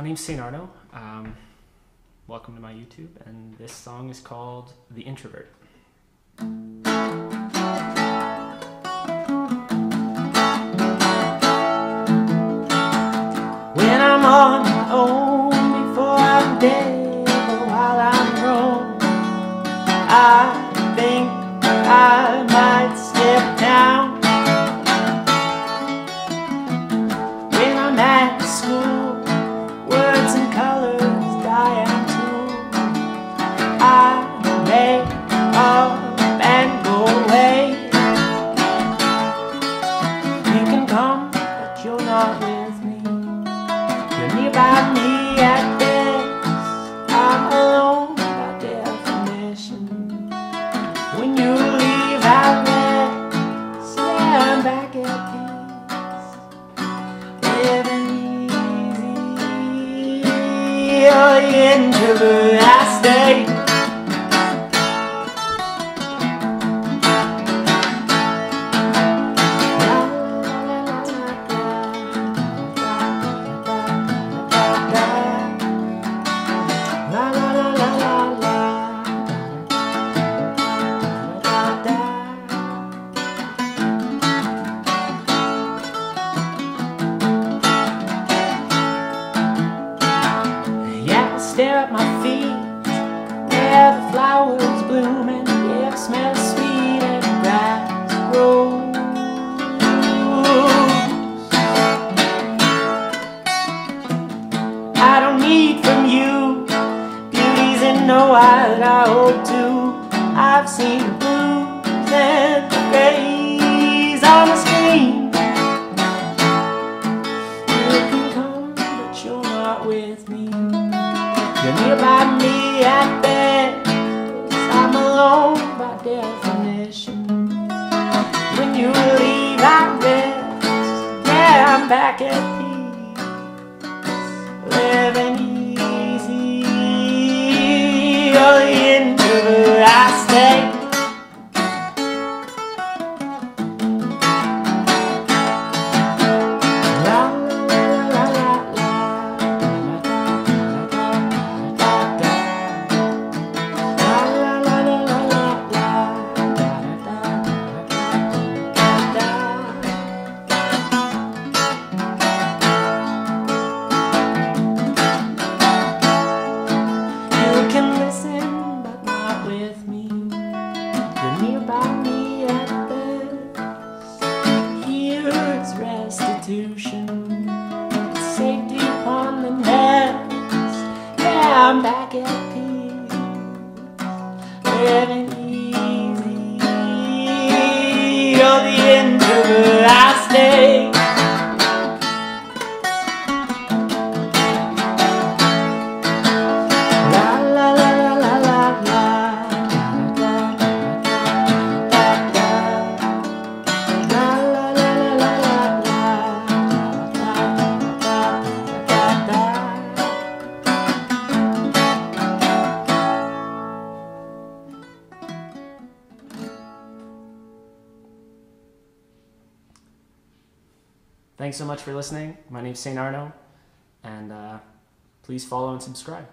My name's St. Arnaud. Welcome to my YouTube, and this song is called The Introvert. When I'm on my own, before I'm dead, or while I'm grown, I think I might step down. When I'm at school, words and colors die out too. I make up and go away. You can come, but you're not with me. You're nearby me at best. I'm alone by definition. When you leave, I rest. I'm back at peace. You're introvert, I stay. Stare at my feet, where the flowers bloom, and the air smells sweet and the grass grows. I don't need from you beauties and know what I hope to. I've seen the blues and the grays on the screen. You can come, but you're not with me. You're nearby me at best. I'm alone by definition. When you leave, I rest. Yeah, I'm back at peace, living easy. You're the introvert, I stay. Safety upon the nest. Yeah, I'm back at peace, living easy. You're the introvert, I stay. Thanks so much for listening. My name's St. Arnaud, and please follow and subscribe.